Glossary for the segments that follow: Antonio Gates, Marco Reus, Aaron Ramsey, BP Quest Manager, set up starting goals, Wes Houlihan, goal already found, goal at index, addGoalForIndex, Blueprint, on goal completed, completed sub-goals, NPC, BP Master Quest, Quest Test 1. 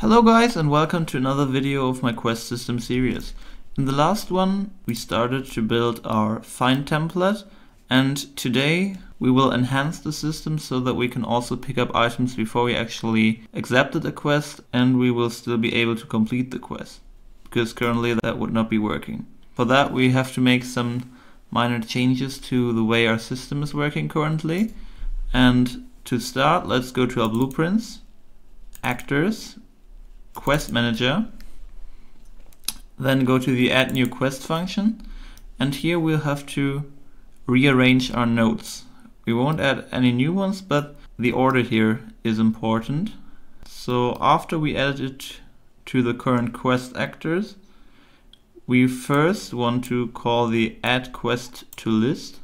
Hello guys, and welcome to another video of my quest system series. In the last one we started to build our find template, and today we will enhance the system so that we can also pick up items before we actually accepted a quest, and we will still be able to complete the quest, because currently that would not be working. For that we have to make some minor changes to the way our system is working currently. And to start, let's go to our blueprints, actors, Quest Manager, then go to the add new quest function, and here we'll have to rearrange our nodes. We won't add any new ones, but the order here is important. So after we add it to the current quest actors, we first want to call the add quest to list.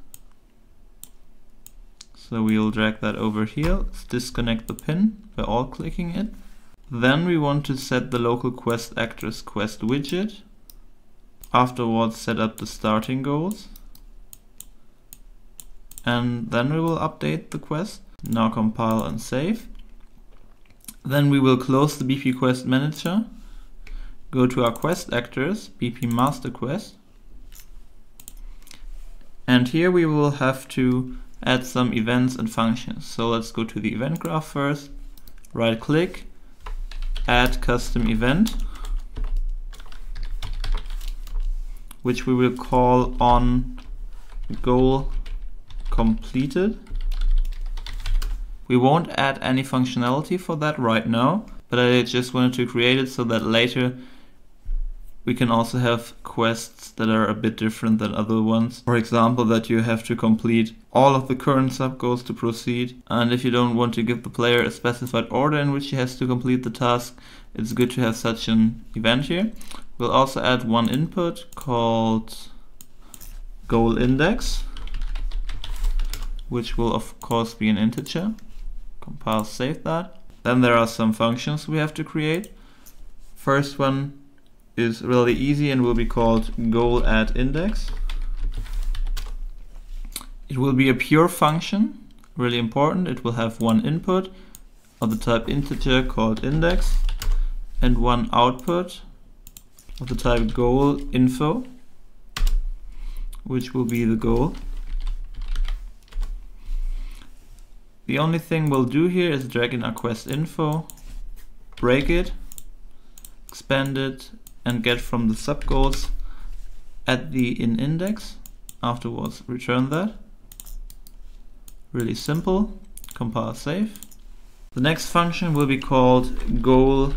So we'll drag that over here. Let's disconnect the pin by alt clicking it. Then we want to set the local quest actors quest widget. Afterwards, set up the starting goals. And then we will update the quest. Now compile and save. Then we will close the BP Quest Manager. Go to our quest actors, BP Master Quest. And here we will have to add some events and functions. So let's go to the event graph first. Right click, add custom event, which we will call on goal completed. We won't add any functionality for that right now, but I just wanted to create it so that later we can also have quests that are a bit different than other ones. For example, that you have to complete all of the current sub-goals to proceed. And if you don't want to give the player a specified order in which he has to complete the task, it's good to have such an event here. We'll also add one input called goal index, which will of course be an integer. Compile, save that. Then there are some functions we have to create. First one is really easy and will be called goal at index. It will be a pure function, really important. It will have one input of the type integer called index and one output of the type goal info, which will be the goal. The only thing we'll do here is drag in our quest info, break it, expand it, and get from the sub goals at the in index. Afterwards, return that. Really simple. Compile, save. The next function will be called goal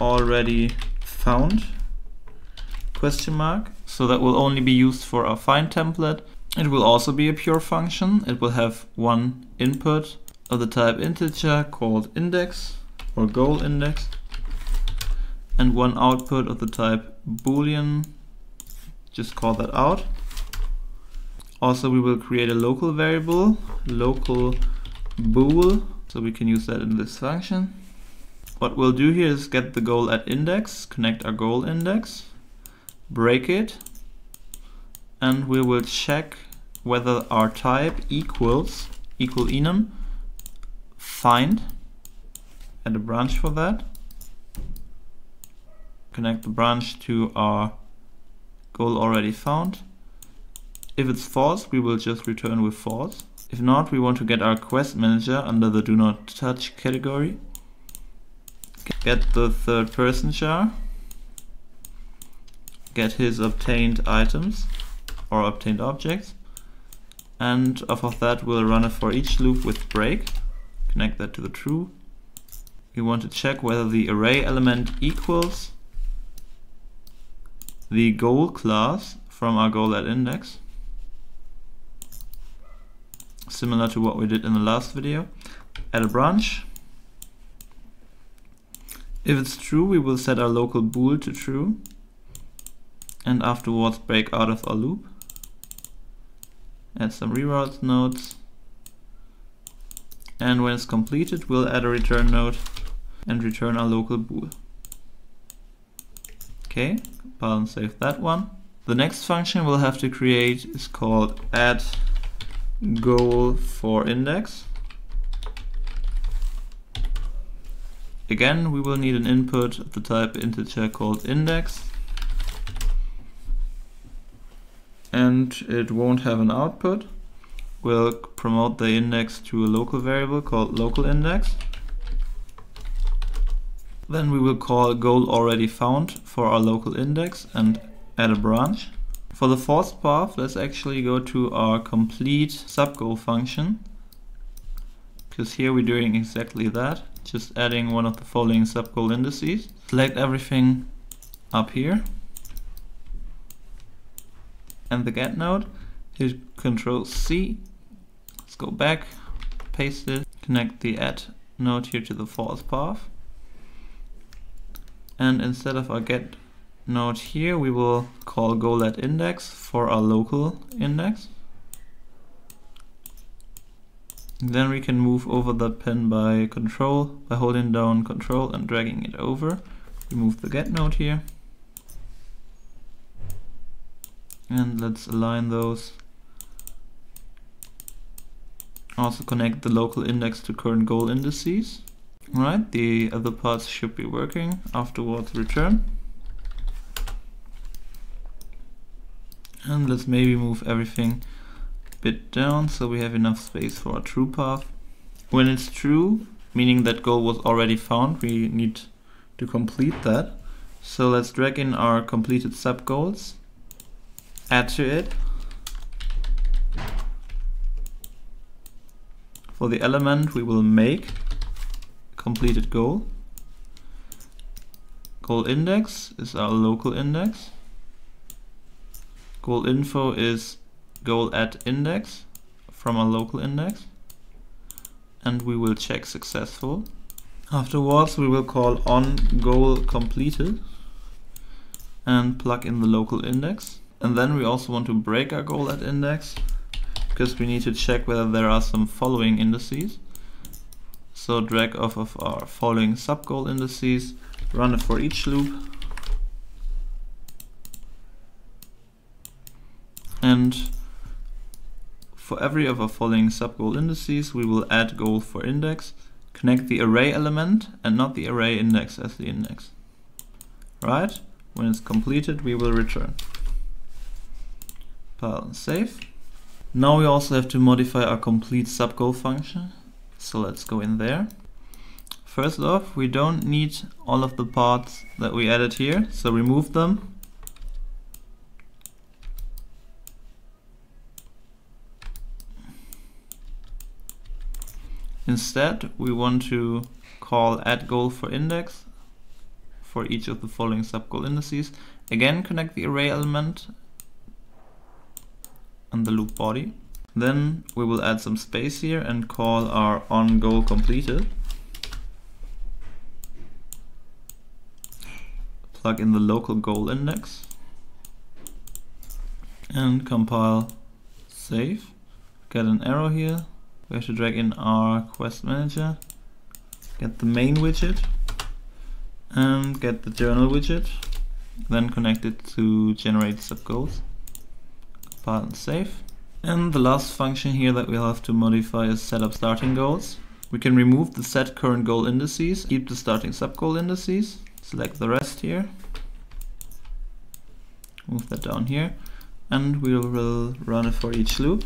already found ? So that will only be used for our find template. It will also be a pure function. It will have one input of the type integer called index or goal index, and one output of the type boolean, just call that out. Also we will create a local variable, local bool, so we can use that in this function. What we'll do here is get the goal at index, connect our goal index, break it, and we will check whether our type equals, equal enum, find, and a branch for that. Connect the branch to our goal already found. If it's false, we will just return with false. If not, we want to get our quest manager under the do not touch category. Get the third person char. Get his obtained items or obtained objects. And off of that, we'll run a for each loop with break. Connect that to the true. We want to check whether the array element equals the goal class from our goal at index, similar to what we did in the last video. Add a branch. If it's true, we will set our local bool to true, and afterwards break out of our loop. Add some reroute nodes, and when it's completed, we'll add a return node and return our local bool. Okay. Compile and save that one. The next function we'll have to create is called addGoalForIndex. Again, we will need an input of the type integer called index, and it won't have an output. We'll promote the index to a local variable called local index. Then we will call goal already found for our local index and add a branch. For the fourth path, let's actually go to our complete sub-goal function, because here we're doing exactly that, just adding one of the following sub-goal indices. Select everything up here and the get node. Hit Ctrl C, let's go back, paste it, connect the add node here to the fourth path, and instead of our get node here we will call goal at index for our local index. Then we can move over that pin by holding down Control and dragging it over. Remove the get node here, and let's align those. Also connect the local index to current goal indices. Right, the other parts should be working. Afterwards return. And let's maybe move everything a bit down so we have enough space for our true path. When it's true, meaning that goal was already found, we need to complete that. So let's drag in our completed sub-goals, add to it. For the element we will make completed goal. Goal index is our local index. Goal info is goal at index from our local index, and we will check successful. Afterwards we will call on goal completed and plug in the local index. And then we also want to break our goal at index, because we need to check whether there are some following indices. So drag off of our following sub-goal indices, run a for each loop, and for every of our following sub-goal indices we will add goal for index, connect the array element and not the array index as the index. Right, when it's completed we will return. Compile and save. Now we also have to modify our complete sub-goal function, so let's go in there. First off, we don't need all of the parts that we added here, so remove them. Instead, we want to call addGoalForIndex for each of the following sub-goal indices. Again, connect the array element and the loop body. Then we will add some space here and call our on goal completed. Plug in the local goal index and compile, save. Get an arrow here. We have to drag in our Quest Manager, get the main widget and get the journal widget, then connect it to generate sub-goals. Compile and save. And the last function here that we'll have to modify is set up starting goals. We can remove the set current goal indices, keep the starting sub-goal indices, select the rest here, move that down here, and we will run it for each loop.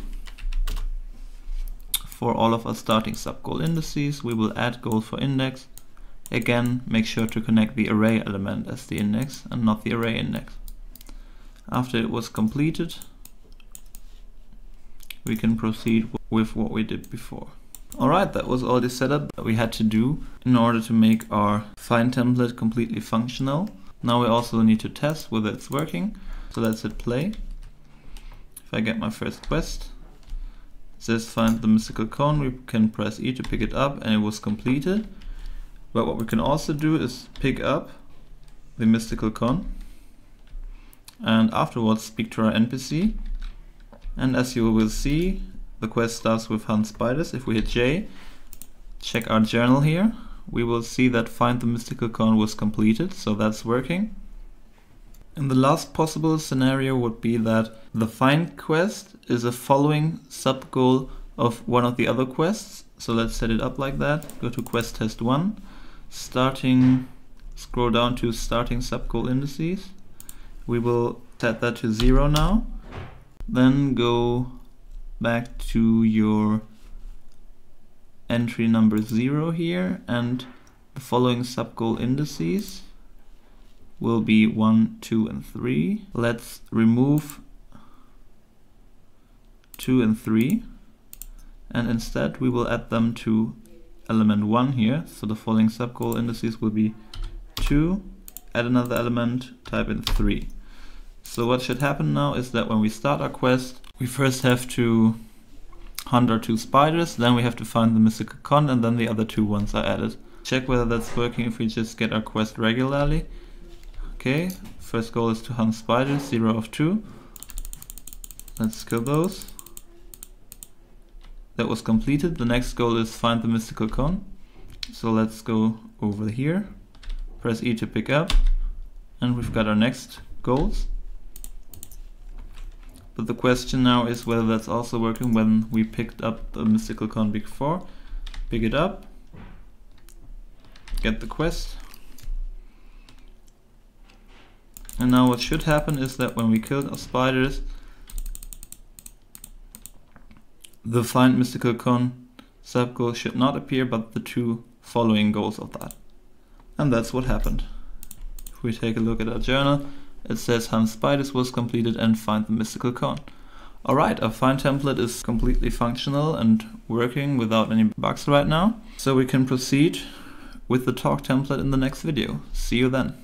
For all of our starting sub-goal indices we will add goal for index. Again, make sure to connect the array element as the index and not the array index. After it was completed, we can proceed with what we did before. Alright, that was all the setup that we had to do in order to make our find template completely functional. Now we also need to test whether it's working. So let's hit play. If I get my first quest, it says find the mystical cone. We can press E to pick it up and it was completed. But what we can also do is pick up the mystical cone and afterwards speak to our NPC. And as you will see, the quest starts with hunt spiders. If we hit J, check our journal here, we will see that find the mystical cone was completed, so that's working. And the last possible scenario would be that the find quest is a following sub-goal of one of the other quests. So let's set it up like that. Go to Quest Test 1, starting, scroll down to starting sub-goal indices. We will set that to 0 now. Then go back to your entry number 0 here, and the following sub-goal indices will be 1, 2, and 3. Let's remove 2 and 3, and instead we will add them to element 1 here. So the following sub-goal indices will be 2, add another element, type in 3. So what should happen now is that when we start our quest, we first have to hunt our 2 spiders, then we have to find the mystical con, and then the other 2 ones are added. Check whether that's working if we just get our quest regularly. Okay, first goal is to hunt spiders, 0 of 2. Let's kill those. That was completed. The next goal is find the mystical con. So let's go over here. Press E to pick up, and we've got our next goals. But the question now is whether that's also working when we picked up the mystical con before. Pick it up, get the quest, and now what should happen is that when we killed our spiders, the find mystical con sub goal should not appear, but the 2 following goals of that. And that's what happened. If we take a look at our journal, it says hunt spiders was completed and find the mystical con. Alright, our find template is completely functional and working without any bugs right now. So we can proceed with the talk template in the next video. See you then.